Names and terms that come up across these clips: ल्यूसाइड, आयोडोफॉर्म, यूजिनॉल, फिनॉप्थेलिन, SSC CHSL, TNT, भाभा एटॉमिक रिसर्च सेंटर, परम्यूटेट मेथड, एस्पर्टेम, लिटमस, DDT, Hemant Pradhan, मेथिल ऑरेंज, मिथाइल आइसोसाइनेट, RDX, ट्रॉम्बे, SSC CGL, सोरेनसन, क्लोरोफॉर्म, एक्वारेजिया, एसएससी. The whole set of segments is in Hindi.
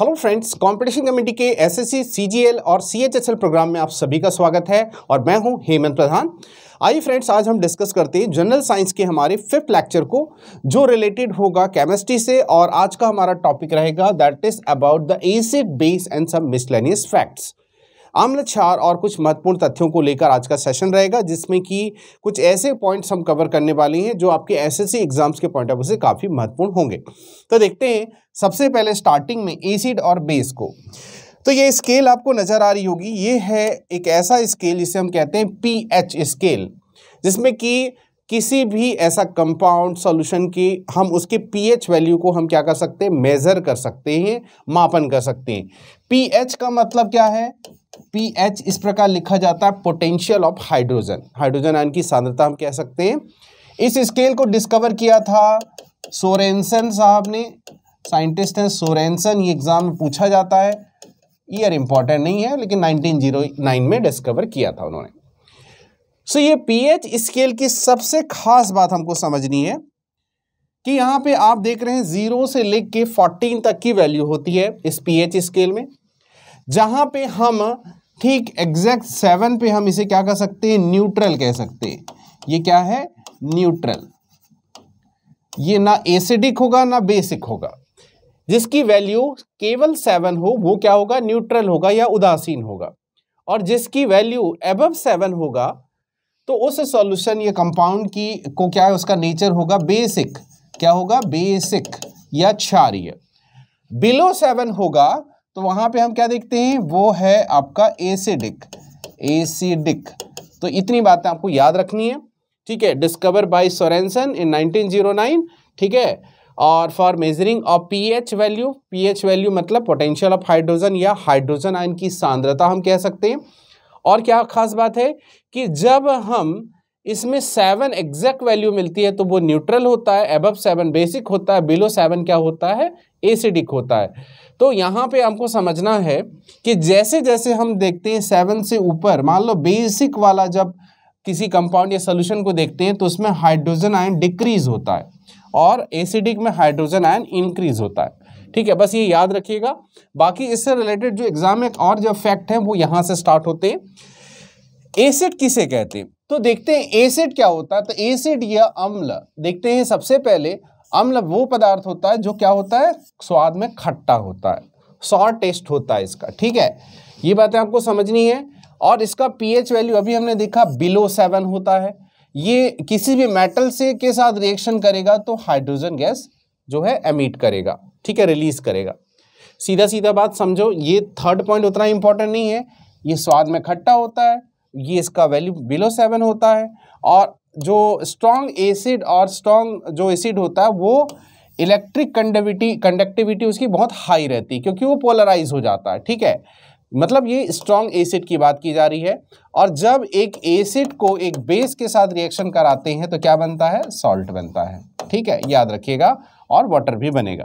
हेलो फ्रेंड्स, कंपटीशन कमेटी के एसएससी सीजीएल और सीएचएसएल प्रोग्राम में आप सभी का स्वागत है और मैं हूं हेमंत प्रधान। आइए फ्रेंड्स, आज हम डिस्कस करते हैं जनरल साइंस के हमारे 5th लेक्चर को जो रिलेटेड होगा केमिस्ट्री से। और आज का हमारा टॉपिक रहेगा that is about the acid base and some miscellaneous facts. आम्ल क्षार और कुछ महत्वपूर्ण तथ्यों को लेकर आज का सेशन रहेगा, जिसमें कि कुछ ऐसे पॉइंट्स हम कवर करने वाले हैं जो आपके एसएससी एग्जाम्स के पॉइंट ऑफ व्यू से काफ़ी महत्वपूर्ण होंगे। तो देखते हैं सबसे पहले स्टार्टिंग में एसिड और बेस को। तो ये स्केल आपको नज़र आ रही होगी, ये है एक ऐसा स्केल जिसे हम कहते हैं पीएच स्केल, जिसमें कि किसी भी ऐसा कंपाउंड सॉल्यूशन की हम उसके पीएच वैल्यू को हम क्या कर सकते हैं, मेज़र कर सकते हैं, मापन कर सकते हैं। पीएच का मतलब क्या है, पीएच इस प्रकार लिखा जाता है potential of hydrogen, hydrogen ion की सांद्रता हम कह सकते हैं। इस स्केल को डिस्कवर किया था सोरेनसन साहब ने, साइंटिस्ट हैं सोरेनसन, ये एग्जाम में पूछा जाता है, ईयर इंपॉर्टेंट नहीं है लेकिन 1909 में डिस्कवर किया था उन्होंने। सो ये पीएच स्केल की सबसे खास बात हमको समझनी है कि यहाँ पे आप देख रहे हैं 0 से लेके 14 तक की वैल्यू होती है इस पीएच स्केल में, जहाँ पे हम ठीक एग्जैक्ट 7 पे हम इसे क्या कर सकते हैं, न्यूट्रल कह सकते हैं। ये क्या है, न्यूट्रल। ये ना एसिडिक होगा ना बेसिक होगा, जिसकी वैल्यू केवल 7 हो वो क्या होगा, न्यूट्रल होगा या उदासीन होगा। और जिसकी वैल्यू एबव 7 होगा तो उस सॉल्यूशन या कंपाउंड की को क्या है, उसका नेचर होगा बेसिक, क्या होगा, बेसिक या क्षारीय। बिलो 7 होगा तो वहाँ पे हम क्या देखते हैं, वो है आपका एसिडिक, एसिडिक। तो इतनी बातें आपको याद रखनी है, ठीक है। डिस्कवर बाय सोरेनसन इन 1909, ठीक है। और for measuring of pH value, pH value मतलब पोटेंशियल ऑफ हाइड्रोजन या हाइड्रोजन आयन की सांद्रता हम कह सकते हैं। और क्या खास बात है कि जब हम इसमें 7 एग्जैक्ट वैल्यू मिलती है तो वो न्यूट्रल होता है, एबव 7 बेसिक होता है, बिलो 7 क्या होता है, एसिडिक होता है। तो यहाँ पे हमको समझना है कि जैसे जैसे हम देखते हैं 7 से ऊपर, मान लो बेसिक वाला जब किसी कंपाउंड या सोल्यूशन को देखते हैं तो उसमें हाइड्रोजन आयन डिक्रीज होता है और एसिडिक में हाइड्रोजन आयन इंक्रीज होता है, ठीक है। बस ये याद रखिएगा, बाकी इससे रिलेटेड जो एग्जाम में और जो फैक्ट है वो यहाँ से स्टार्ट होते हैं। एसिड किसे कहते हैं, तो देखते हैं एसिड क्या होता है। तो एसिड या अम्ल, देखते हैं सबसे पहले अम्ल वो पदार्थ होता है जो क्या होता है, स्वाद में खट्टा होता है, सॉर टेस्ट होता है इसका, ठीक है। ये बातें आपको समझनी है। और इसका पीएच वैल्यू अभी हमने देखा बिलो 7 होता है। ये किसी भी मेटल से के साथ रिएक्शन करेगा तो हाइड्रोजन गैस जो है एमिट करेगा, ठीक है, रिलीज करेगा। सीधा सीधा बात समझो, ये थर्ड पॉइंट उतना इंपॉर्टेंट नहीं है। ये स्वाद में खट्टा होता है, ये इसका वैल्यू बिलो 7 होता है। और जो स्ट्रॉन्ग एसिड और स्ट्रॉन्ग जो एसिड होता है वो इलेक्ट्रिक कंडक्टिविटी उसकी बहुत हाई रहती है क्योंकि वो पोलराइज हो जाता है, ठीक है। मतलब ये स्ट्रॉन्ग एसिड की बात की जा रही है। और जब एक एसिड को एक बेस के साथ रिएक्शन कराते हैं तो क्या बनता है, सॉल्ट बनता है, ठीक है, याद रखिएगा। और वाटर भी बनेगा।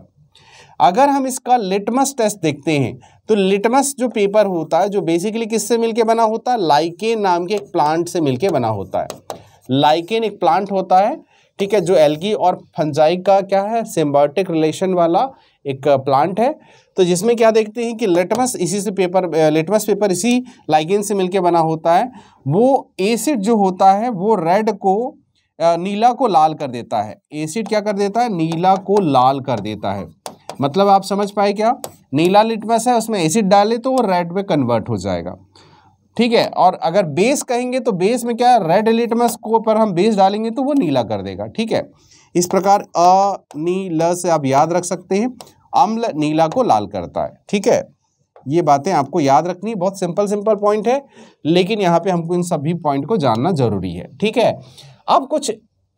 अगर हम इसका लिटमस टेस्ट देखते हैं तो लिटमस जो पेपर होता है जो बेसिकली किससे मिलके बना होता है, लाइकेन नाम के एक प्लांट से मिलके बना होता है। लाइकेन एक प्लांट होता है, ठीक है, जो एल्गी और फंजाई का क्या है, सिम्बायोटिक रिलेशन वाला एक प्लांट है। तो जिसमें क्या देखते हैं कि लिटमस पेपर इसी लाइकेन से मिलके बना होता है। वो एसिड जो होता है वो रेड को नीला को लाल कर देता है। एसिड क्या कर देता है, नीला को लाल कर देता है। मतलब आप समझ पाए क्या, नीला लिटमस है, उसमें एसिड डाले तो वो रेड में कन्वर्ट हो जाएगा, ठीक है। और अगर बेस कहेंगे तो बेस में क्या, रेड लिटमस को पर हम बेस डालेंगे तो वो नीला कर देगा, ठीक है। इस प्रकार नीला से आप याद रख सकते हैं, अम्ल नीला को लाल करता है, ठीक है। ये बातें आपको याद रखनी, बहुत सिंपल पॉइंट है, लेकिन यहाँ पे हमको इन सभी पॉइंट को जानना जरूरी है, ठीक है। अब कुछ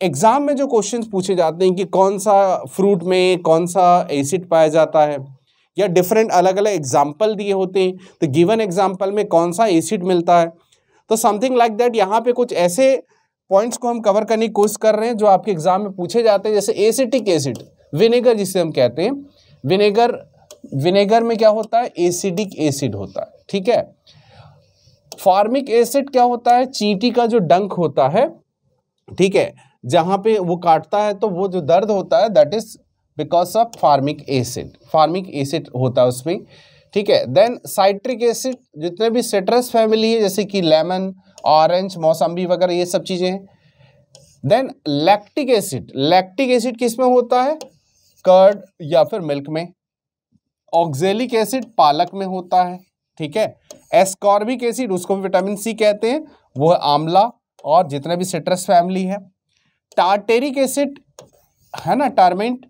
एग्ज़ाम में जो क्वेश्चंस पूछे जाते हैं कि कौन सा फ्रूट में कौन सा एसिड पाया जाता है, या डिफरेंट अलग अलग एग्जाम्पल दिए होते हैं तो गिवन एग्जाम्पल में कौन सा एसिड मिलता है, तो समथिंग लाइक दैट। यहाँ पे कुछ ऐसे पॉइंट्स को हम कवर करने की कोशिश कर रहे हैं जो आपके एग्जाम में पूछे जाते हैं, जैसे एसिटिक एसिड, विनेगर जिसे हम कहते हैं, विनेगर में क्या होता है, एसिडिक एसिड होता है, ठीक है। फॉर्मिक एसिड क्या होता है, चींटी का जो डंक होता है, ठीक है, जहाँ पे वो काटता है तो वो जो दर्द होता है that is because of formic acid, formic acid होता है उसमें, ठीक है। देन साइट्रिक एसिड, जितने भी सिट्रस फैमिली है जैसे कि लेमन, ऑरेंज, मौसम्बी वगैरह ये सब चीज़ें हैं। Then lactic acid, lactic acid किस में होता है? कर्ड या फिर मिल्क में। ऑक्जेलिक एसिड पालक में होता है, ठीक है। एस्कॉर्बिक एसिड, उसको भी विटामिन सी कहते हैं, वो है आंवला और जितने भी सिट्रस फैमिली है। टार्टेरिक एसिड है ना, टारमेंट,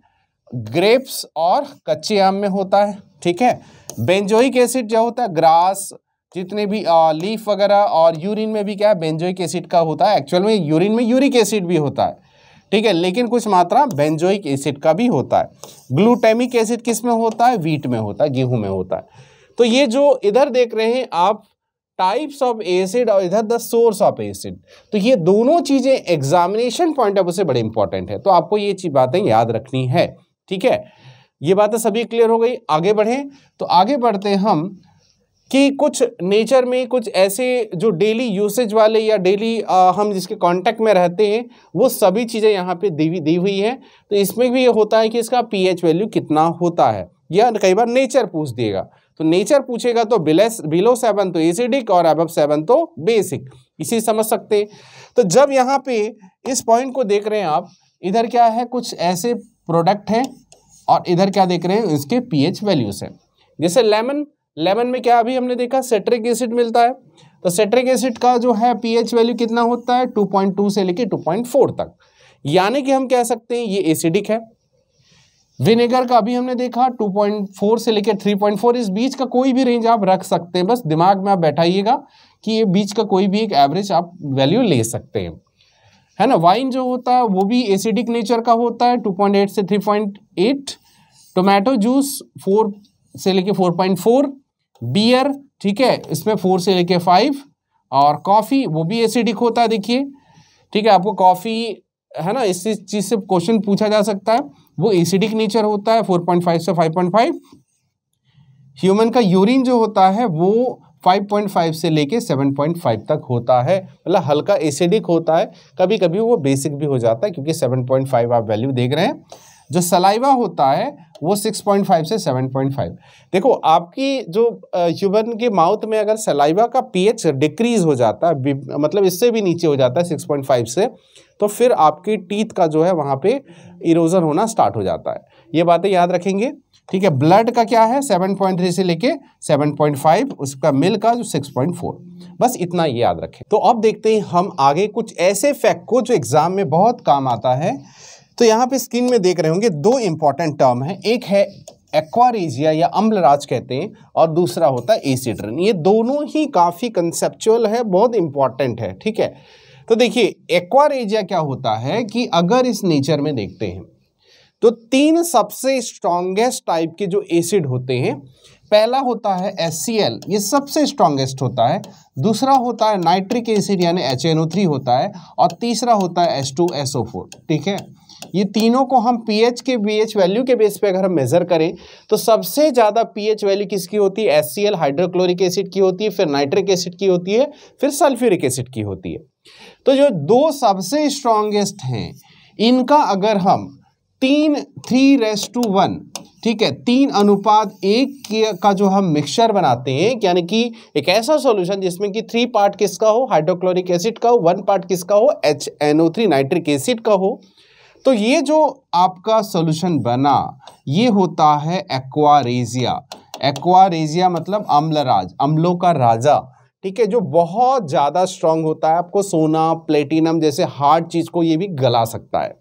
ग्रेप्स और कच्चे आम में होता है, ठीक है। बेंजोइक एसिड जो होता है ग्रास, जितने भी लीफ वगैरह, और यूरिन में भी क्या है बेंजोइक एसिड का होता है। एक्चुअल में यूरिन में यूरिक एसिड भी होता है, ठीक है, लेकिन कुछ मात्रा बेंजोइक एसिड का भी होता है। ग्लूटामिक एसिड किस में होता है? वीट में होता है, गेहूं में होता है। तो ये जो इधर देख रहे हैं आप टाइप्स ऑफ एसिड और इधर द सोर्स ऑफ एसिड, तो ये दोनों चीज़ें एग्जामिनेशन पॉइंट ऑफ व्यू से बड़े इंपॉर्टेंट है, तो आपको ये चीज़ बातें याद रखनी है, ठीक है। ये बातें सभी क्लियर हो गई। आगे बढ़ें तो आगे बढ़ते हैं हम कि कुछ नेचर में कुछ ऐसे जो डेली यूसेज वाले या डेली हम जिसके कांटेक्ट में रहते हैं वो सभी चीज़ें यहाँ पे दी हुई हैं। तो इसमें भी ये होता है कि इसका पीएच वैल्यू कितना होता है, या कई बार नेचर पूछ देगा। तो नेचर पूछेगा तो बिलो 7 तो एसिडिक और अबव 7 तो बेसिक, इसी समझ सकते हैं। तो जब यहाँ पे इस पॉइंट को देख रहे हैं आप, इधर क्या है कुछ ऐसे प्रोडक्ट हैं और इधर क्या देख रहे हैं इसके पीएच वैल्यूज हैं। जैसे लेमन, लेमन में क्या अभी हमने देखा सिट्रिक एसिड मिलता है, तो सिट्रिक एसिड का जो है पीएच वैल्यू कितना होता है 2.2 से लेके 2.4 तक, यानी कि हम कह सकते हैं ये एसिडिक है। विनेगर का अभी हमने देखा 2.4 से लेकर 3.4, इस बीच का कोई भी रेंज आप रख सकते हैं, बस दिमाग में आप बैठाइएगा कि ये बीच का कोई भी एक एवरेज आप वैल्यू ले सकते हैं, है ना। वाइन जो होता है वो भी एसिडिक नेचर का होता है 2.8 से 3.8, टोमेटो जूस 4 से लेकर 4.4, बियर, ठीक है, इसमें 4 से लेकर 5, और कॉफ़ी वो भी एसिडिक होता है, देखिए, ठीक है। आपको कॉफ़ी है ना, इस चीज़ से क्वेश्चन पूछा जा सकता है, वो एसिडिक नेचर होता है 4.5 से 5.5। ह्यूमन का यूरिन जो होता है वो 5.5 से लेके 7.5 तक होता है, मतलब हल्का एसिडिक होता है, कभी कभी वो बेसिक भी हो जाता है क्योंकि 7.5 आप वैल्यू देख रहे हैं। जो सलाइवा होता है वो 6.5 से 7.5। देखो आपकी जो ह्यूमन के माउथ में अगर सलाइवा का पीएच डिक्रीज हो जाता है, मतलब इससे भी नीचे हो जाता है 6.5 से, तो फिर आपके टीथ का जो है वहाँ पे इरोजन होना स्टार्ट हो जाता है, ये बातें याद रखेंगे, ठीक है। ब्लड का क्या है 7.3 से लेके 7.5, उसका मिल्क का जो 6.4, बस इतना ये याद रखें। तो अब देखते हैं हम आगे कुछ ऐसे फैक्ट को जो एग्जाम में बहुत काम आता है। तो यहाँ पे स्क्रीन में देख रहे होंगे दो इंपॉर्टेंट टर्म है, एक है एक्वारेजिया या अम्लराज कहते हैं और दूसरा होता है एसिड रेन। ये दोनों ही काफ़ी कंसेप्चुअल है, बहुत इंपॉर्टेंट है, ठीक है। तो देखिए एक्वारेजिया क्या होता है कि अगर इस नेचर में देखते हैं तो तीन सबसे स्ट्रॉन्गेस्ट टाइप के जो एसिड होते हैं, पहला होता है HCl, ये सबसे स्ट्रॉन्गेस्ट होता है, दूसरा होता है नाइट्रिक एसिड यानी HNO3 होता है, और तीसरा होता है H2SO4, ठीक है। ये तीनों को हम पीएच के पीएच वैल्यू के बेस पे अगर हम मेज़र करें तो सबसे ज़्यादा पीएच वैल्यू किसकी होती है? HCl हाइड्रोक्लोरिक एसिड की होती है, फिर नाइट्रिक एसिड की होती है, फिर सल्फ्यूरिक एसिड की होती है। तो जो दो सबसे स्ट्रॉन्गेस्ट हैं इनका अगर हम 3:1, ठीक है, 3:1 का जो हम मिक्सचर बनाते हैं, यानी कि एक ऐसा सॉल्यूशन जिसमें कि 3 पार्ट किसका हो? हाइड्रोक्लोरिक एसिड का हो, 1 पार्ट किसका हो? HNO3 नाइट्रिक एसिड का हो। तो ये जो आपका सॉल्यूशन बना ये होता है एक्वारेजिया। एक्वारेजिया मतलब अम्लराज, अम्लों का राजा, ठीक है, जो बहुत ज़्यादा स्ट्रांग होता है। आपको सोना, प्लेटिनम जैसे हार्ड चीज़ को ये भी गला सकता है।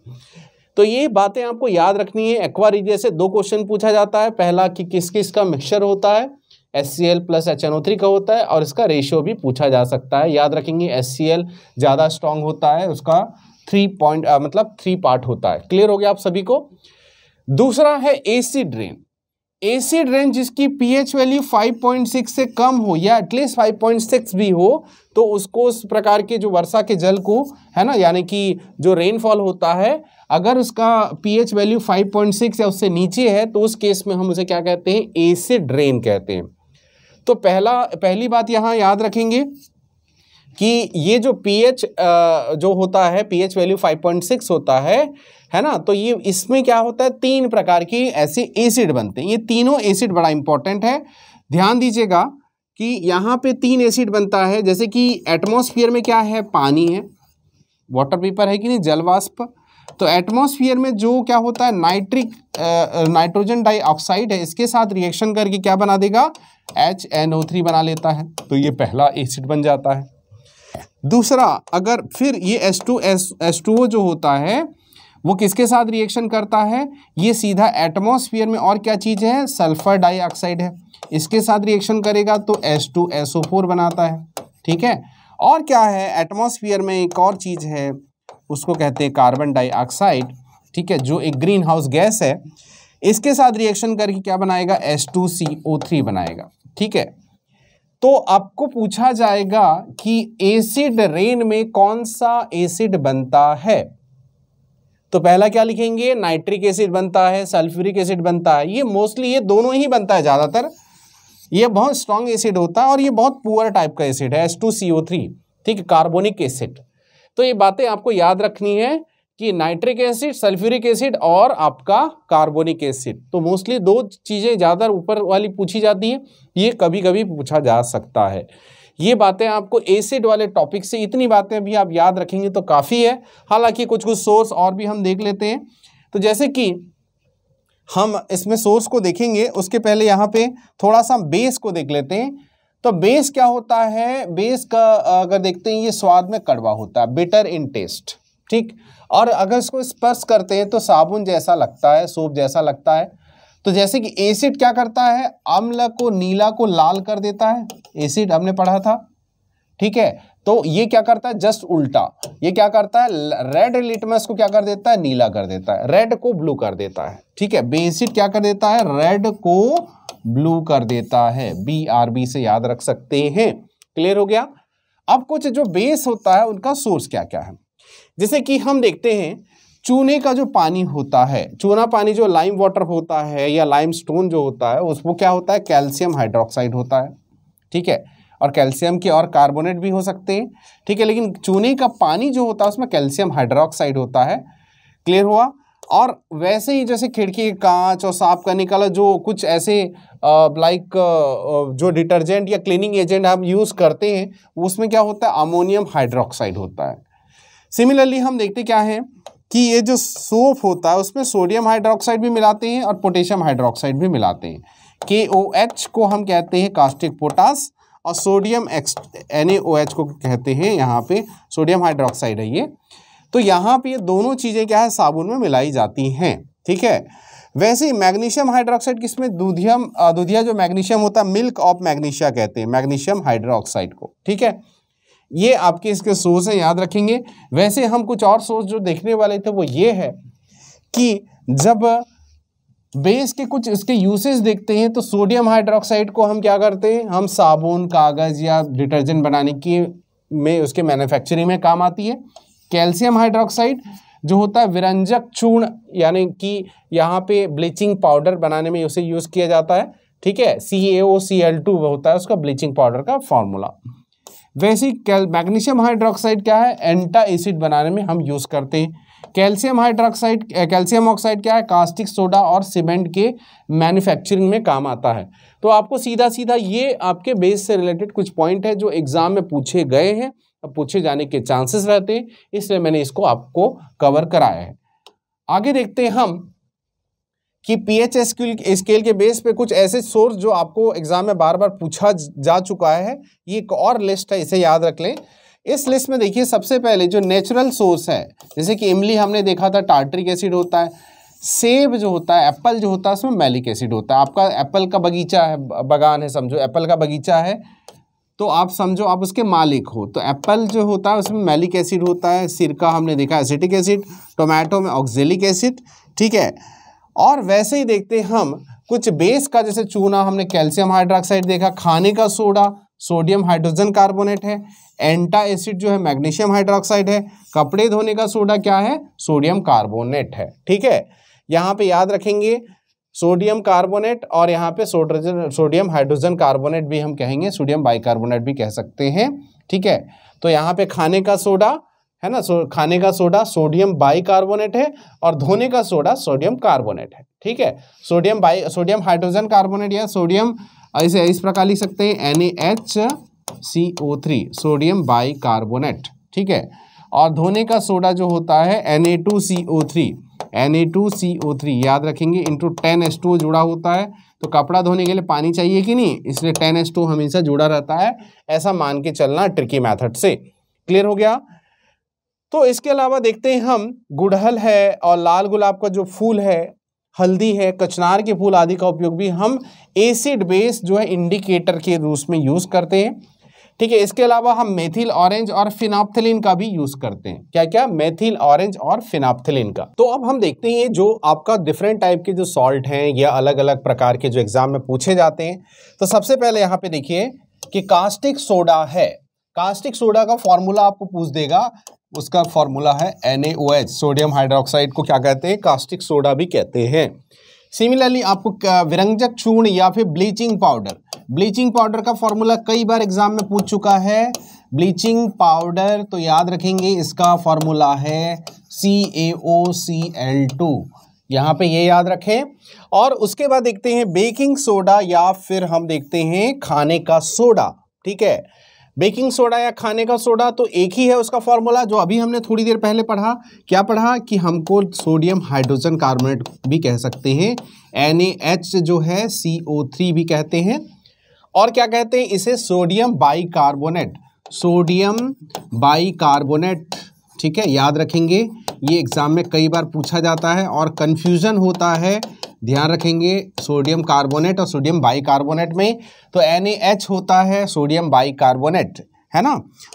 तो ये बातें आपको याद रखनी है। एक्वारेजिया से 2 क्वेश्चन पूछा जाता है, पहला कि किस किस का मिक्सचर होता है, HCl + HNO3 का होता है, और इसका रेशियो भी पूछा जा सकता है, याद रखेंगे। HCl ज़्यादा स्ट्रांग होता है, उसका 3 पार्ट होता है। क्लियर हो गया आप सभी को। दूसरा है एसिड रेन। एसिड रेन जिसकी पीएच वैल्यू 5.6 से कम हो या एटलीस्ट 5.6 भी हो, तो उसको उस प्रकार के जो वर्षा के जल को है ना, यानी कि जो रेनफॉल होता है, अगर उसका पीएच वैल्यू 5.6 या उससे नीचे है तो उस केस में हम उसे क्या कहते हैं? एसिड रेन कहते हैं। तो पहली बात यहाँ याद रखेंगे कि ये जो पीएच जो होता है, पीएच वैल्यू 5.6 होता है ना, तो ये इसमें क्या होता है, तीन प्रकार की ऐसी एसिड बनते हैं। ये तीनों एसिड बड़ा इंपॉर्टेंट है, ध्यान दीजिएगा कि यहाँ पे तीन एसिड बनता है। जैसे कि एटमॉस्फेयर में क्या है, पानी है, वाटर पेपर है कि नहीं, जलवाष्प। तो एटमॉस्फेयर में जो क्या होता है, नाइट्रोजन डाइऑक्साइड है, इसके साथ रिएक्शन करके क्या बना देगा, HNO3 बना लेता है, तो ये पहला एसिड बन जाता है। दूसरा, अगर फिर ये H2O जो होता है वो किसके साथ रिएक्शन करता है, ये सीधा एटमॉस्फेयर में और क्या चीज़ है, सल्फर डाइऑक्साइड है, इसके साथ रिएक्शन करेगा तो H2SO4 बनाता है। ठीक है, और क्या है एटमॉस्फेयर में एक और चीज़ है, उसको कहते हैं कार्बन डाइऑक्साइड, ठीक है, जो एक ग्रीन हाउस गैस है, इसके साथ रिएक्शन करके क्या बनाएगा, H2CO3 बनाएगा। ठीक है, तो आपको पूछा जाएगा कि एसिड रेन में कौन सा एसिड बनता है, तो पहला क्या लिखेंगे, नाइट्रिक एसिड बनता है, सल्फ्यूरिक एसिड बनता है। ये मोस्टली ये दोनों ही बनता है ज़्यादातर, ये बहुत स्ट्रॉन्ग एसिड होता है और ये बहुत पुअर टाइप का एसिड है, H2CO3, ठीक है, कार्बोनिक एसिड। तो ये बातें आपको याद रखनी है कि नाइट्रिक एसिड, सल्फ्यूरिक एसिड और आपका कार्बोनिक एसिड, तो मोस्टली दो चीज़ें ज़्यादा ऊपर वाली पूछी जाती हैं, ये कभी कभी पूछा जा सकता है। ये बातें आपको एसिड वाले टॉपिक से, इतनी बातें भी आप याद रखेंगे तो काफ़ी है। हालांकि कुछ कुछ सोर्स और भी हम देख लेते हैं, तो जैसे कि हम इसमें सोर्स को देखेंगे, उसके पहले यहाँ पे थोड़ा सा बेस को देख लेते हैं। तो बेस क्या होता है, बेस का अगर देखते हैं, ये स्वाद में कड़वा होता है, बिटर इन टेस्ट, ठीक, और अगर इसको स्पर्श करते हैं तो साबुन जैसा लगता है, सोप जैसा लगता है। तो जैसे कि एसिड क्या करता है, अम्ल को नीला को लाल कर देता है, एसिड हमने पढ़ा था, ठीक है। तो ये क्या करता है, जस्ट उल्टा, ये क्या करता है, रेड लिटमस को क्या कर देता है, नीला कर देता है, रेड को ब्लू कर देता है, ठीक है। बेसिड क्या कर देता है, रेड को ब्लू कर देता है, BRB से याद रख सकते हैं। क्लियर हो गया। अब कुछ जो बेस होता है उनका सोर्स क्या क्या है, जैसे कि हम देखते हैं चूने का जो पानी होता है, चूना पानी जो लाइम वाटर होता है या लाइम स्टोन जो होता है, उसको क्या होता है, कैल्शियम हाइड्रोक्साइड होता है, ठीक है, और कैल्शियम के और कार्बोनेट भी हो सकते हैं, ठीक है, लेकिन चूने का पानी जो होता है उसमें कैल्शियम हाइड्रोक्साइड होता है। क्लियर हुआ। और वैसे ही जैसे खिड़की के कांच और साफ करने का जो कुछ ऐसे लाइक जो डिटर्जेंट या क्लीनिंग एजेंट हम यूज़ करते हैं, उसमें क्या होता है, अमोनियम हाइड्रोक्साइड होता है। सिमिलरली हम देखते क्या है कि ये जो सोप होता है उसमें सोडियम हाइड्रोक्साइड भी मिलाते हैं और पोटेशियम हाइड्रोक्साइड भी मिलाते हैं। KOH को हम कहते हैं कास्टिक पोटास और सोडियम NaOH को कहते हैं, यहाँ पे सोडियम हाइड्रोक्साइड है ये। तो यहाँ पे ये दोनों चीज़ें क्या है, साबुन में मिलाई जाती हैं, ठीक है। वैसे ही मैग्नीशियम हाइड्रोक्साइड किसमें, दूधिया जो मैग्नीशियम होता है, मिल्क ऑफ मैग्नीशिया कहते हैं मैग्नीशियम हाइड्रोक्साइड को, ठीक है। ये आपके इसके सोर्स हैं, याद रखेंगे। वैसे हम कुछ और सोर्स जो देखने वाले थे वो ये है कि जब बेस के कुछ इसके यूसेज देखते हैं, तो सोडियम हाइड्रोक्साइड को हम क्या करते हैं, हम साबुन, कागज़ या डिटर्जेंट बनाने की में उसके मैन्युफैक्चरिंग में काम आती है। कैल्शियम हाइड्रोक्साइड जो होता है विरंजक चूर्ण, यानी कि यहाँ पे ब्लीचिंग पाउडर बनाने में उसे यूज़ किया जाता है, ठीक है। CaOCl2 होता है उसका ब्लीचिंग पाउडर का फॉर्मूला। वैसे मैग्नीशियम हाइड्रोक्साइड क्या है, एंटा एसिड बनाने में हम यूज़ करते हैं। कैल्शियम ऑक्साइड क्या है, कास्टिक सोडा और सीमेंट के मैन्युफैक्चरिंग में काम आता है। तो आपको सीधा सीधा ये आपके बेस से रिलेटेड कुछ पॉइंट है जो एग्ज़ाम में पूछे गए हैं, अब पूछे जाने के चांसेस रहते हैं, इसलिए मैंने इसको आपको कवर कराया है। आगे देखते हैं हम कि पीएच स्केल के बेस पे कुछ ऐसे सोर्स जो आपको एग्जाम में बार बार पूछा जा चुका है, ये एक और लिस्ट है, इसे याद रख लें। इस लिस्ट में देखिए सबसे पहले जो नेचुरल सोर्स है, जैसे कि इमली हमने देखा था, टार्ट्रिक एसिड होता है। सेब जो होता है, एप्पल जो होता है, उसमें मैलिक एसिड होता है। आपका एप्पल का बगीचा है, बगान है, समझो एप्पल का बगीचा है, तो आप समझो आप उसके मालिक हो, तो एप्पल जो होता है उसमें मैलिक एसिड होता है। सिरका हमने देखा एसिटिक एसिड, टोमेटो में ऑक्जेलिक एसिड, ठीक है। और वैसे ही देखते हैं हम कुछ बेस का, जैसे चूना हमने कैल्शियम हाइड्रोक्साइड देखा, खाने का सोडा सोडियम हाइड्रोजन कार्बोनेट है, एंटा एसिड जो है मैग्नीशियम हाइड्रोक्साइड है, कपड़े धोने का सोडा क्या है, सोडियम कार्बोनेट है, ठीक है। यहाँ पे याद रखेंगे सोडियम कार्बोनेट और यहाँ पे सोडियम हाइड्रोजन कार्बोनेट भी हम कहेंगे, सोडियम बाइकार्बोनेट भी कह सकते हैं, ठीक है। तो यहाँ पे खाने का सोडा है ना, खाने का सोडा सोडियम बाइकार्बोनेट है और धोने का सोडा सोडियम कार्बोनेट है। ठीक है, सोडियम हाइड्रोजन कार्बोनेट या सोडियम ऐसे इस प्रकार लिख सकते हैं NaHCO3 सोडियम बाइकार्बोनेट। ठीक है, और धोने का सोडा जो होता है Na2CO3 याद रखेंगे इंटू 10H2 जुड़ा होता है, तो कपड़ा धोने के लिए पानी चाहिए कि नहीं, इसलिए 10H2 हमेशा जुड़ा रहता है, ऐसा मान के चलना ट्रिकी मेथड से। क्लियर हो गया। तो इसके अलावा देखते हैं हम, गुड़हल है और लाल गुलाब का जो फूल है, हल्दी है, कचनार के फूल आदि का उपयोग भी हम एसिड बेस जो है इंडिकेटर के रूप में यूज़ करते हैं। ठीक है, इसके अलावा हम मेथिल ऑरेंज और फिनॉप्थेलिन का भी यूज करते हैं। क्या क्या, मेथिल ऑरेंज और फिनॉप्थेलिन का। तो अब हम देखते हैं जो आपका डिफरेंट टाइप के जो सॉल्ट हैं या अलग अलग प्रकार के जो एग्जाम में पूछे जाते हैं। तो सबसे पहले यहाँ पे देखिए कि कास्टिक सोडा है, कास्टिक सोडा का फॉर्मूला आपको पूछ देगा, उसका फॉर्मूला है NaOH सोडियम हाइड्रोक्साइड को क्या कहते हैं, कास्टिक सोडा भी कहते हैं। सिमिलरली आपको विरंजक चूर्ण या फिर ब्लीचिंग पाउडर, ब्लीचिंग पाउडर का फॉर्मूला कई बार एग्जाम में पूछ चुका है ब्लीचिंग पाउडर, तो याद रखेंगे इसका फॉर्मूला है CaOCl2, यहाँ पे ये याद रखें। और उसके बाद देखते हैं बेकिंग सोडा या फिर हम देखते हैं खाने का सोडा। ठीक है, बेकिंग सोडा या खाने का सोडा तो एक ही है उसका फॉर्मूला, जो अभी हमने थोड़ी देर पहले पढ़ा, क्या पढ़ा कि हमको सोडियम हाइड्रोजन कार्बोनेट भी कह सकते हैं, NaH जो है CO3 भी कहते हैं, और क्या कहते हैं इसे सोडियम बाइकार्बोनेट, सोडियम बाइकार्बोनेट। ठीक है, याद रखेंगे ये एग्ज़ाम में कई बार पूछा जाता है और कन्फ्यूज़न होता है, ध्यान रखेंगे सोडियम कार्बोनेट और सोडियम बाइकार्बोनेट में, तो NaH होता है सोडियम बाइकार्बोनेट है ना।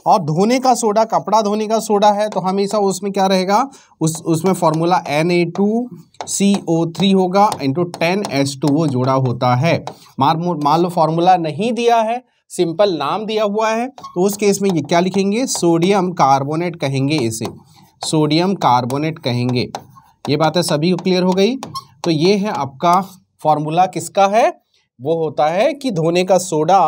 और धोने का सोडा, कपड़ा धोने का सोडा है तो हमेशा उसमें क्या रहेगा, उसमें फॉर्मूला Na2CO3 होगा इंटू 10H2 वो जुड़ा होता है। मान लो फॉर्मूला नहीं दिया है, सिंपल नाम दिया हुआ है, तो उस केस में ये क्या लिखेंगे, सोडियम कार्बोनेट कहेंगे, इसे सोडियम कार्बोनेट कहेंगे। ये बात है सभी को क्लियर हो गई। तो ये है आपका फॉर्मूला किसका है, वो होता है कि धोने का सोडा,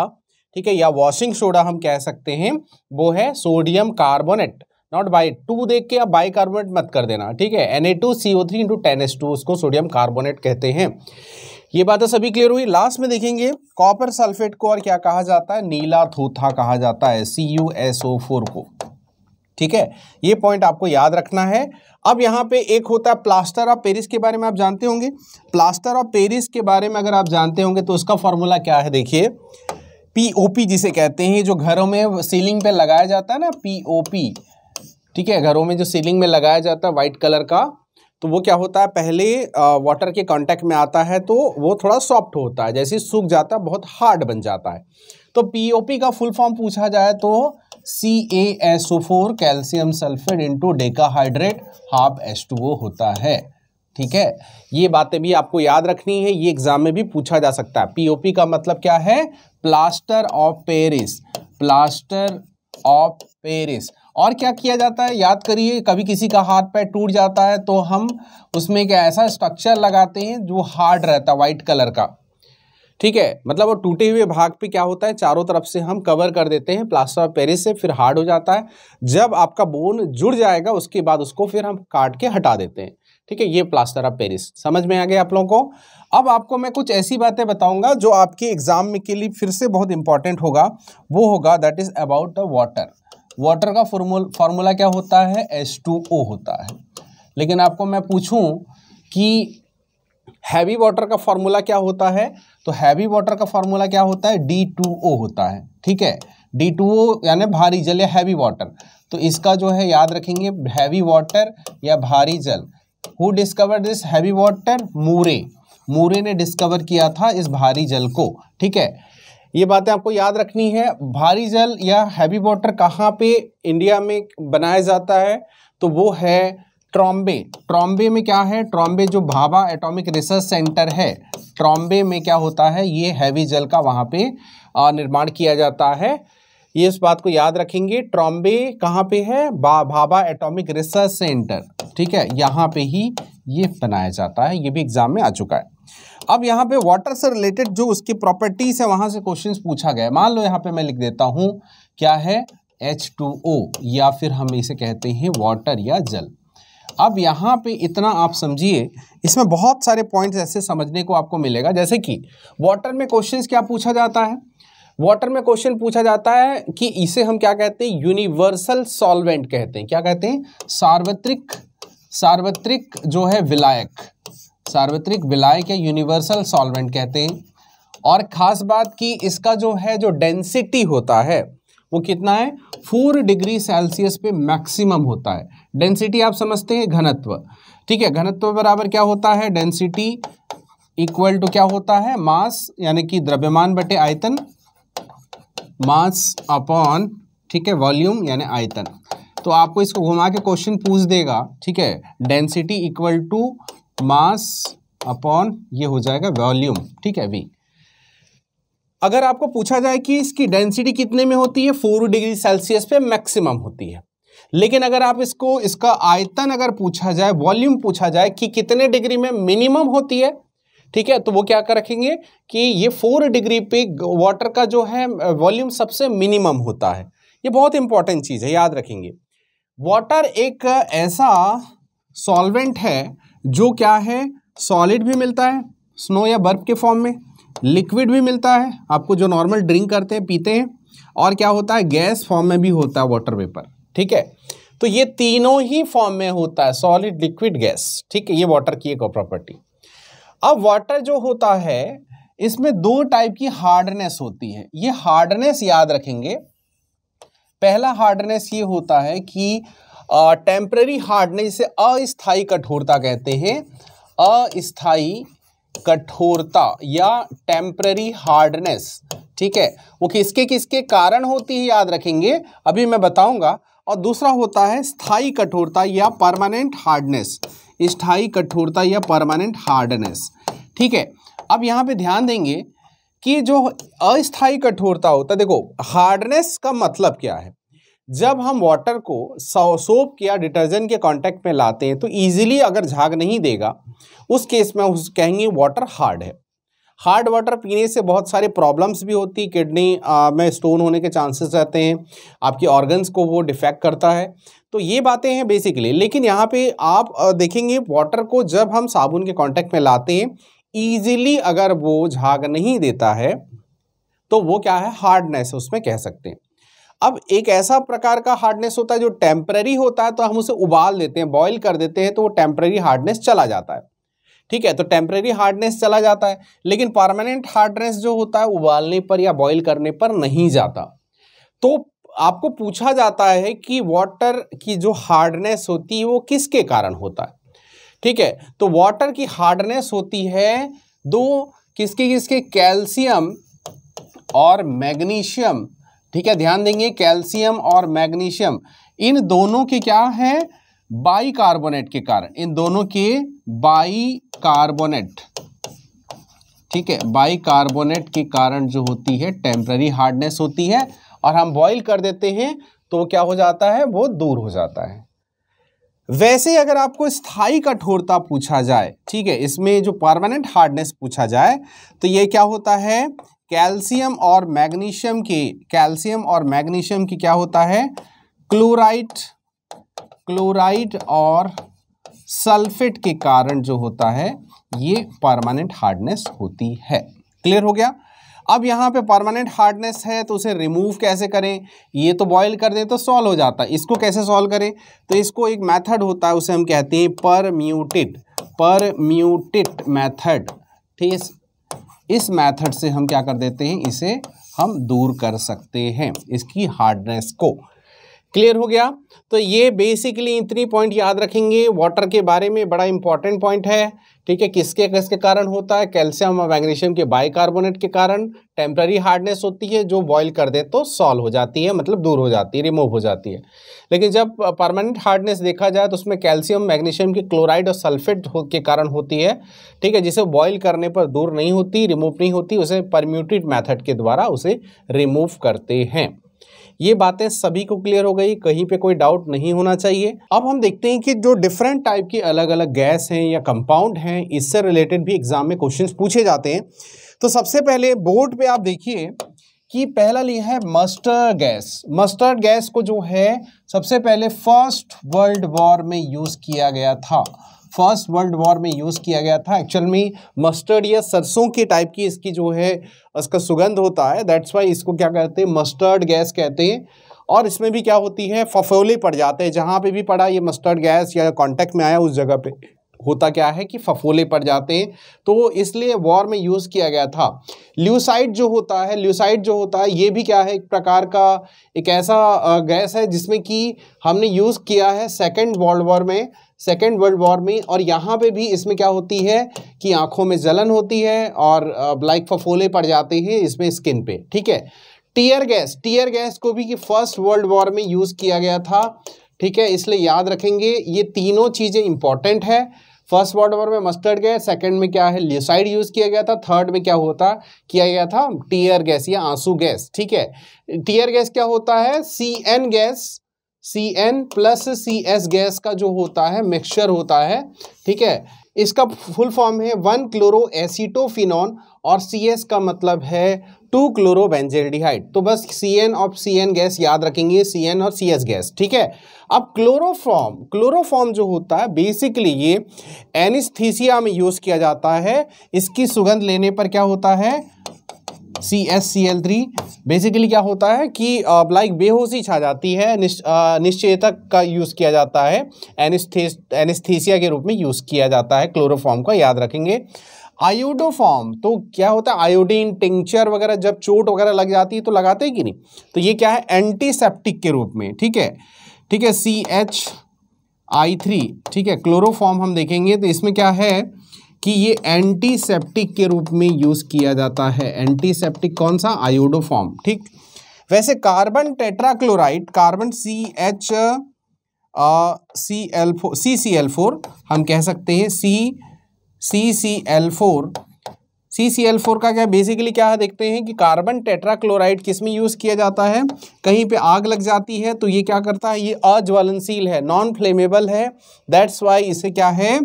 ठीक है, या वॉशिंग सोडा हम कह सकते हैं, वो है sodium carbonate. Not by two देख के आप बाई कार्बोनेट मत कर देना, ठीक है, Na2CO3 इंटू 10H2 उसको सोडियम कार्बोनेट कहते हैं। ये बात सभी क्लियर हुई। लास्ट में देखेंगे कॉपर सल्फेट को और क्या कहा जाता है, नीला थोथा कहा जाता है, CuSO4 को। ठीक है, ये पॉइंट आपको याद रखना है। अब यहाँ पे एक होता है प्लास्टर ऑफ पेरिस, के बारे में आप जानते होंगे, प्लास्टर ऑफ पेरिस के बारे में अगर आप जानते होंगे तो उसका फॉर्मूला क्या है, देखिए POP जिसे कहते हैं, जो घरों में सीलिंग पे लगाया जाता है ना POP, ठीक है, घरों में जो सीलिंग में लगाया जाता है वाइट कलर का, तो वो क्या होता है, पहले वाटर के कांटेक्ट में आता है तो वो थोड़ा सॉफ्ट होता है, जैसे सूख जाता है बहुत हार्ड बन जाता है। तो POP का फुल फॉर्म पूछा जाए तो CaSO4 calcium sulphate into decahydrate half H2O होता है। ठीक है, ये बातें भी आपको याद रखनी है, ये एग्जाम में भी पूछा जा सकता है। POP का मतलब क्या है, plaster of Paris, plaster of Paris. और क्या किया जाता है, याद करिए, कभी किसी का हाथ पैर टूट जाता है तो हम उसमें क्या ऐसा स्ट्रक्चर लगाते हैं जो हार्ड रहता है वाइट कलर का, ठीक है, मतलब वो टूटे हुए भाग पे क्या होता है, चारों तरफ से हम कवर कर देते हैं प्लास्टर ऑफ पेरिस से, फिर हार्ड हो जाता है। जब आपका बोन जुड़ जाएगा उसके बाद उसको फिर हम काट के हटा देते हैं। ठीक है, ये प्लास्टर ऑफ पेरिस समझ में आ गया आप लोगों को। अब आपको मैं कुछ ऐसी बातें बताऊंगा जो आपके एग्जाम में के लिए फिर से बहुत इंपॉर्टेंट होगा, वो होगा that is about the water. Water का फॉर्मूला क्या होता है, H2O होता है। लेकिन आपको मैं पूछूं कि हैवी वाटर का फॉर्मूला क्या होता है, तो हैवी वाटर का फॉर्मूला क्या होता है, D2O होता है। ठीक है, D2O यानी भारी जल या हैवी वाटर, तो इसका जो है याद रखेंगे हैवी वाटर या भारी जल। Who discovered this heavy water? मूरे, मूरे ने डिस्कवर किया था इस भारी जल को। ठीक है, ये बातें आपको याद रखनी है। भारी जल या हैवी वाटर कहाँ पे इंडिया में बनाया जाता है, तो वो है ट्रॉम्बे। ट्रॉम्बे में क्या है, ट्रॉम्बे जो भाभा एटॉमिक रिसर्च सेंटर है, ट्रॉम्बे में क्या होता है, ये हैवी जल का वहाँ पे निर्माण किया जाता है। ये इस बात को याद रखेंगे, ट्रॉम्बे कहाँ पे है, भाभा एटॉमिक रिसर्च सेंटर। ठीक है, यहाँ पे ही ये बनाया जाता है, ये भी एग्जाम में आ चुका है। अब यहाँ पे वाटर से रिलेटेड जो उसकी प्रॉपर्टीज है वहाँ से क्वेश्चंस पूछा गया है। मान लो यहाँ पे मैं लिख देता हूँ क्या है, H2O या फिर हम इसे कहते हैं वाटर या जल। अब यहाँ पे इतना आप समझिए, इसमें बहुत सारे पॉइंट्स ऐसे समझने को आपको मिलेगा, जैसे कि वाटर में क्वेश्चंस क्या पूछा जाता है। वाटर में क्वेश्चन पूछा जाता है कि इसे हम क्या कहते हैं, यूनिवर्सल सॉल्वेंट कहते हैं। क्या कहते हैं? सार्वत्रिक जो है विलायक, सार्वत्रिक विलायक या यूनिवर्सल सॉल्वेंट कहते हैं। और ख़ास बात कि इसका जो है जो डेंसिटी होता है वो कितना है, 4 डिग्री सेल्सियस पे मैक्सिमम होता है। डेंसिटी आप समझते हैं घनत्व, ठीक है। घनत्व बराबर क्या होता है, डेंसिटी इक्वल टू क्या होता है, मास यानी कि द्रव्यमान बटे आयतन, मास अपॉन ठीक है वॉल्यूम यानी आयतन। तो आपको इसको घुमा के क्वेश्चन पूछ देगा, ठीक है, density equal to mass upon ये हो जाएगा वॉल्यूम, ठीक है वी। अगर आपको पूछा जाए कि इसकी डेंसिटी कितने में होती है, 4 डिग्री सेल्सियस पे मैक्सिमम होती है। लेकिन अगर आप इसको इसका आयतन अगर पूछा जाए, वॉल्यूम पूछा जाए कि कितने डिग्री में मिनिमम होती है, ठीक है, तो वो क्या कर रखेंगे कि ये 4 डिग्री पे वाटर का जो है वॉल्यूम सबसे मिनिमम होता है। ये बहुत इंपॉर्टेंट चीज़ है, याद रखेंगे। वाटर एक ऐसा सॉल्वेंट है जो क्या है, सॉलिड भी मिलता है स्नो या बर्फ के फॉर्म में, लिक्विड भी मिलता है आपको जो नॉर्मल ड्रिंक करते हैं पीते हैं, और क्या होता है गैस फॉर्म में भी होता है वाटर वेपर, ठीक है। तो ये तीनों ही फॉर्म में होता है, सॉलिड लिक्विड गैस, ठीक है, ये वाटर की एक प्रॉपर्टी। अब वाटर जो होता है इसमें 2 टाइप की हार्डनेस होती है, ये हार्डनेस याद रखेंगे। पहला हार्डनेस ये होता है कि टेम्पररी हार्डनेस, इसे अस्थायी कठोरता कहते हैं, अस्थायी कठोरता या टेम्पररी हार्डनेस, ठीक है। वो किसके किसके कारण होती है याद रखेंगे, अभी मैं बताऊंगा। और दूसरा होता है स्थायी कठोरता या परमानेंट हार्डनेस, स्थायी कठोरता या परमानेंट हार्डनेस, ठीक है। अब यहाँ पे ध्यान देंगे कि जो अस्थायी कठोरता होता है, देखो हार्डनेस का मतलब क्या है, जब हम वाटर को सोप या डिटर्जेंट के कांटेक्ट में लाते हैं तो इजीली अगर झाग नहीं देगा उस केस में उस कहेंगे वाटर हार्ड है। हार्ड वाटर पीने से बहुत सारे प्रॉब्लम्स भी होती है, किडनी में स्टोन होने के चांसेस रहते हैं, आपके ऑर्गन्स को वो डिफेक्ट करता है। तो ये बातें हैं बेसिकली। लेकिन यहाँ पे आप देखेंगे वाटर को जब हम साबुन के कांटेक्ट में लाते हैं ईजिली अगर वो झाग नहीं देता है तो वो क्या है, हार्डनेस उसमें कह सकते हैं। अब एक ऐसा प्रकार का हार्डनेस होता है जो टेम्पररी होता है, तो हम उसे उबाल देते हैं, बॉईल कर देते हैं, तो वो टेम्पररी हार्डनेस चला जाता है, ठीक है। तो टेम्पररी हार्डनेस चला जाता है, लेकिन परमानेंट हार्डनेस जो होता है उबालने पर या बॉईल करने पर नहीं जाता। तो आपको पूछा जाता है कि वाटर की जो हार्डनेस होती है वो किसके कारण होता है, ठीक है। तो वाटर की हार्डनेस होती है 2 किसके किसके, कैल्शियम और मैग्नीशियम, ठीक है, ध्यान देंगे कैल्शियम और मैग्नीशियम। इन दोनों के क्या है, बाइकार्बोनेट के कारण, इन दोनों के बाइकार्बोनेट, ठीक है, बाइकार्बोनेट के कारण जो होती है टेम्पररी हार्डनेस होती है। और हम बॉईल कर देते हैं तो क्या हो जाता है, वो दूर हो जाता है। वैसे अगर आपको स्थायी कठोरता पूछा जाए, ठीक है, इसमें जो परमानेंट हार्डनेस पूछा जाए तो ये क्या होता है, कैल्शियम और मैग्नीशियम की, कैल्शियम और मैग्नीशियम की क्या होता है, क्लोराइड और सल्फेट के कारण जो होता है ये परमानेंट हार्डनेस होती है। क्लियर हो गया। अब यहाँ पे परमानेंट हार्डनेस है तो उसे रिमूव कैसे करें, ये तो बॉईल कर दें तो सॉल्व हो जाता है, इसको कैसे सॉल्व करें, तो इसको एक मेथड होता है उसे हम कहते हैं परम्यूटेट मेथड, ठीक है। इस मेथड से हम क्या कर देते हैं, इसे हम दूर कर सकते हैं इसकी हार्डनेस को। क्लियर हो गया। तो ये बेसिकली इतनी पॉइंट याद रखेंगे वाटर के बारे में, बड़ा इंपॉर्टेंट पॉइंट है, ठीक है। किसके किसके कारण होता है, कैल्शियम और मैग्नीशियम के बाइकार्बोनेट के कारण टेम्पररी हार्डनेस होती है जो बॉईल कर दे तो सॉल्व हो जाती है, मतलब दूर हो जाती है, रिमूव हो जाती है। लेकिन जब परमानेंट हार्डनेस देखा जाए तो उसमें कैल्शियम मैग्नीशियम के क्लोराइड और सल्फेट के कारण होती है, ठीक है, जिसे बॉईल करने पर दूर नहीं होती, रिमूव नहीं होती, उसे परम्यूटेट मेथड के द्वारा उसे रिमूव करते हैं। ये बातें सभी को क्लियर हो गई, कहीं पे कोई डाउट नहीं होना चाहिए। अब हम देखते हैं कि जो डिफरेंट टाइप की अलग अलग गैस हैं या कंपाउंड हैं, इससे रिलेटेड भी एग्जाम में क्वेश्चंस पूछे जाते हैं। तो सबसे पहले बोर्ड पे आप देखिए कि पहला लिया है मस्टर्ड गैस। मस्टर्ड गैस को जो है सबसे पहले फर्स्ट वर्ल्ड वॉर में यूज़ किया गया था, फर्स्ट वर्ल्ड वॉर में यूज़ किया गया था। एक्चुअल में मस्टर्ड या सरसों की टाइप की इसकी जो है इसका सुगंध होता है, दैट्स वाई इसको क्या कहते हैं, मस्टर्ड गैस कहते हैं। और इसमें भी क्या होती है, फफोले पड़ जाते हैं। जहाँ पे भी पड़ा ये मस्टर्ड गैस या कांटेक्ट में आया उस जगह पे होता क्या है कि फफोले पड़ जाते हैं, तो इसलिए वॉर में यूज़ किया गया था। ल्यूसाइड जो होता है, ल्यूसाइड जो होता है ये भी क्या है, एक प्रकार का एक ऐसा गैस है जिसमें कि हमने यूज़ किया है सेकेंड वर्ल्ड वॉर में, सेकेंड वर्ल्ड वॉर में। और यहाँ पे भी इसमें क्या होती है कि आँखों में जलन होती है और ब्लैक फफोले पड़ जाते हैं इसमें स्किन पे, ठीक है। टीयर गैस, टीयर गैस को भी कि फर्स्ट वर्ल्ड वॉर में यूज़ किया गया था, ठीक है, इसलिए याद रखेंगे। ये तीनों चीज़ें इंपॉर्टेंट है, फर्स्ट वर्ल्ड वॉर में मस्टर्ड गैस, सेकंड में क्या है ल्यूसाइड यूज़ किया गया था, थर्ड में क्या होता किया गया था टीयर गैस या आंसू गैस, ठीक है। टीयर गैस क्या होता है, CN gas, CN plus CS gas का जो होता है मिक्सचर होता है, ठीक है। इसका फुल फॉर्म है 1 क्लोरो एसीटोफिनॉन और CS का मतलब है 2 क्लोरोबेंजेल्डिहाइड। तो बस CN और CN गैस याद रखेंगे, CN और CS गैस, ठीक है। अब क्लोरोफॉर्म, क्लोरोफॉर्म जो होता है बेसिकली ये एनेस्थीसिया में यूज़ किया जाता है। इसकी सुगंध लेने पर क्या होता है CSCl3, बेसिकली क्या होता है कि लाइक बेहोशी छा जाती है, निश्चेतक का यूज़ किया जाता है, एनेस्थीसिया के रूप में यूज़ किया जाता है क्लोरोफॉर्म का, याद रखेंगे। आयोडोफॉर्म, तो क्या होता है आयोडीन टिंचर वगैरह जब चोट वगैरह लग जाती है तो लगाते हैं कि नहीं, तो ये क्या है एंटीसेप्टिक के रूप में, ठीक है, ठीक है। CHI3, ठीक है, क्लोरोफॉर्म हम देखेंगे तो इसमें क्या है कि ये एंटीसेप्टिक के रूप में यूज़ किया जाता है, एंटीसेप्टिक कौन सा आयोडोफॉर्म, ठीक। वैसे कार्बन टेट्राक्लोराइड, कार्बन CCl4 हम कह सकते हैं, CCl4 का क्या बेसिकली क्या है, देखते हैं कि कार्बन टेट्राक्लोराइड किस में यूज़ किया जाता है, कहीं पे आग लग जाती है तो ये क्या करता है, ये अज्वलनशील है, नॉन फ्लेमेबल है, दैट्स वाई इसे क्या है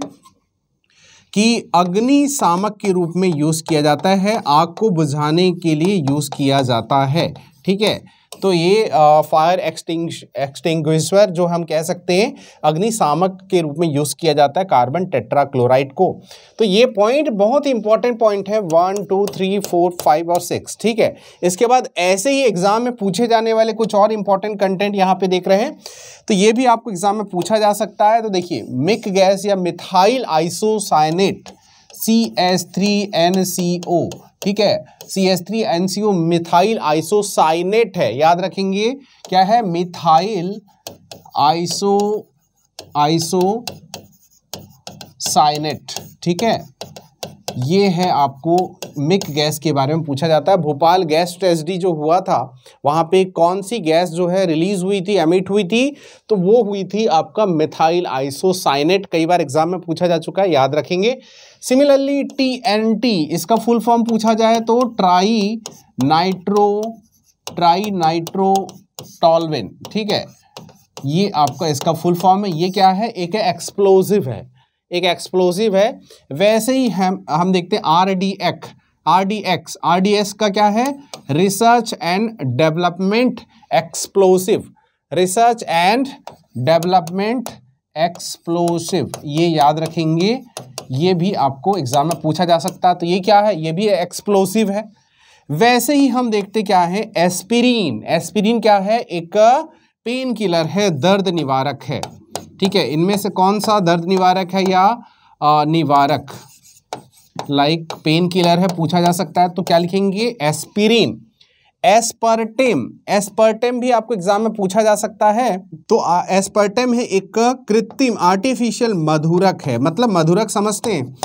कि अग्नि शामक के रूप में यूज़ किया जाता है, आग को बुझाने के लिए यूज़ किया जाता है, ठीक है। तो ये फायर एक्सटिंग्विशर जो हम कह सकते हैं अग्निशामक के रूप में यूज़ किया जाता है कार्बन टेट्राक्लोराइड को। तो ये पॉइंट बहुत इंपॉर्टेंट पॉइंट है, 1 2 3 4 5 और 6, ठीक है। इसके बाद ऐसे ही एग्जाम में पूछे जाने वाले कुछ और इंपॉर्टेंट कंटेंट यहाँ पे देख रहे हैं, तो ये भी आपको एग्जाम में पूछा जा सकता है। तो देखिए मिक गैस या मिथाइल आइसोसाइनेट CH3NCO, ठीक है, CH3NCO मिथाइल आइसोसाइनेट है, याद रखेंगे क्या है मिथाइल आइसोसाइनेट, ठीक है। ये है आपको मिक गैस के बारे में पूछा जाता है। भोपाल गैस ट्रेजेडी जो हुआ था वहाँ पे कौन सी गैस जो है रिलीज हुई थी, एमिट हुई थी, तो वो हुई थी आपका मिथाइल आइसोसाइनेट, कई बार एग्जाम में पूछा जा चुका है, याद रखेंगे। सिमिलरली TNT, इसका फुल फॉर्म पूछा जाए तो ट्राई नाइट्रो टॉल्वेन, ठीक है, ये आपका इसका फुल फॉर्म है। ये क्या है, एक एक्सप्लोजिव है, एक एक्सप्लोसिव है। वैसे ही हम देखते हैं RDX का क्या है research and development explosive, research and development explosive, ये याद रखेंगे, ये भी आपको एग्जाम में पूछा जा सकता है। तो ये क्या है, ये भी एक्सप्लोसिव है। वैसे ही हम देखते क्या है एस्पिरीन, एस्पिरीन क्या है एक पेन किलर है, दर्द निवारक है, ठीक है। इनमें से कौन सा दर्द निवारक है या निवारक, लाइक पेन किलर है पूछा जा सकता है, तो क्या लिखेंगे एस्पिरिन। एस्पर्टेम, एस्पर्टेम भी आपको एग्जाम में पूछा जा सकता है। तो एस्पर्टेम है एक कृत्रिम आर्टिफिशियल मधुरक है, मतलब मधुरक समझते हैं,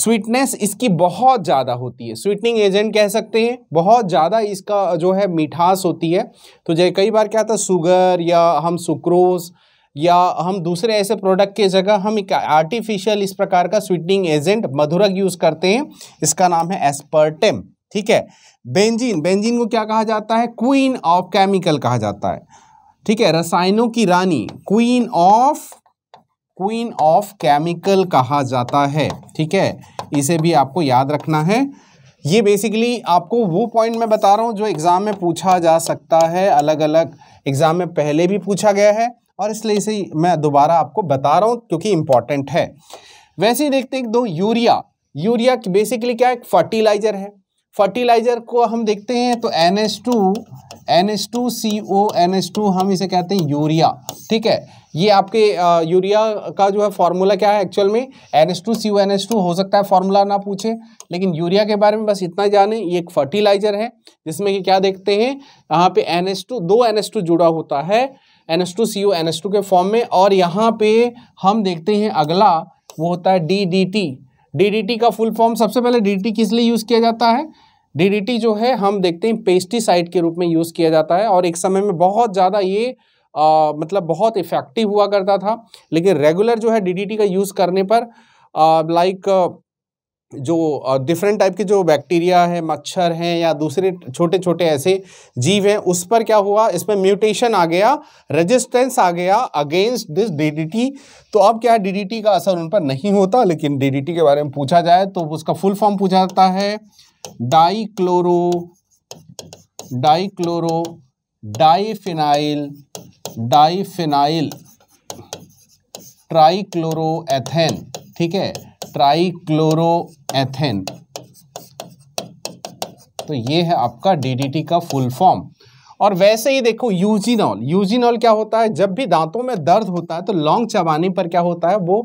स्वीटनेस इसकी बहुत ज़्यादा होती है, स्वीटनिंग एजेंट कह सकते हैं, बहुत ज़्यादा इसका जो है मिठास होती है। तो जैसे कई बार क्या था शुगर या हम सुक्रोज या हम दूसरे ऐसे प्रोडक्ट के जगह हम एक आर्टिफिशियल इस प्रकार का स्वीटनिंग एजेंट मधुरक यूज़ करते हैं, इसका नाम है एस्पर्टेम, ठीक है। बेंजीन, बेंजीन को क्या कहा जाता है, क्वीन ऑफ केमिकल कहा जाता है, ठीक है, रसायनों की रानी, क्वीन ऑफ केमिकल कहा जाता है, ठीक है, इसे भी आपको याद रखना है। ये बेसिकली आपको वो पॉइंट मैं बता रहा हूँ जो एग्ज़ाम में पूछा जा सकता है, अलग अलग एग्ज़ाम में पहले भी पूछा गया है और इसलिए इसे मैं दोबारा आपको बता रहा हूँ क्योंकि इम्पॉर्टेंट है। वैसे ही देखते हैं दो यूरिया बेसिकली क्या है, फर्टिलाइज़र है। फर्टिलाइज़र को हम देखते हैं तो NH2CO हम इसे कहते हैं यूरिया, ठीक है। ये आपके यूरिया का जो है फार्मूला क्या है एक्चुअल में, NH2CO हो सकता है फार्मूला ना पूछे, लेकिन यूरिया के बारे में बस इतना जाने। ये एक फर्टिलाइज़र है जिसमें कि क्या देखते हैं यहाँ पे NH2 जुड़ा होता है NH2CO के फॉर्म में। और यहाँ पे हम देखते हैं अगला वो होता है DDT का फुल फॉर्म। सबसे पहले DDT किस लिए यूज़ किया जाता है, DDT जो है हम देखते हैं पेस्टिसाइड के रूप में यूज़ किया जाता है और एक समय में बहुत ज़्यादा ये मतलब बहुत इफ़ेक्टिव हुआ करता था। लेकिन रेगुलर जो है DDT का यूज़ करने पर लाइक जो डिफरेंट टाइप के जो बैक्टीरिया है, मच्छर हैं या दूसरे छोटे छोटे ऐसे जीव हैं, उस पर क्या हुआ, इसमें म्यूटेशन आ गया, रेजिस्टेंस आ गया अगेंस्ट दिस DDT। तो अब क्या है DDT का असर उन पर नहीं होता। लेकिन DDT के बारे में पूछा जाए तो उसका फुल फॉर्म पूछा जाता है डाईक्लोरो डाईफिनाइल ट्राईक्लोरोएथेन, ठीक है, ट्राईक्लोरोएथेन। तो ये है आपका DDT का फुल फॉर्म। और वैसे ही देखो यूजिनॉल क्या होता है, जब भी दांतों में दर्द होता है तो लौंग चबाने पर क्या होता है वो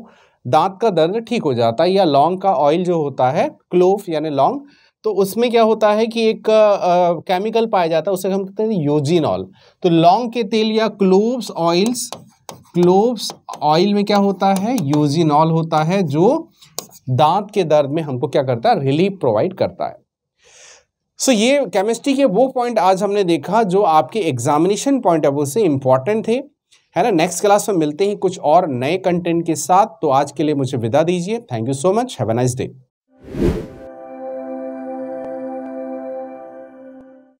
दांत का दर्द ठीक हो जाता है, या लौंग का ऑयल जो होता है क्लोव यानी लौंग, तो उसमें क्या होता है कि एक केमिकल पाया जाता है उसे हम कहते हैं यूजिनॉल। तो लौंग के तेल या क्लोव्स ऑयल में क्या होता है यूजिनॉल होता है जो दांत के दर्द में हमको क्या करता है रिलीफ प्रोवाइड करता है। सो ये केमिस्ट्री के वो पॉइंट आज हमने देखा जो आपके एग्जामिनेशन पॉइंट ऑफ व्यू से इम्पॉर्टेंट थे, है ना। नेक्स्ट क्लास में मिलते हैं कुछ और नए कंटेंट के साथ। तो आज के लिए मुझे विदा दीजिए। Thank you so much, have a nice day.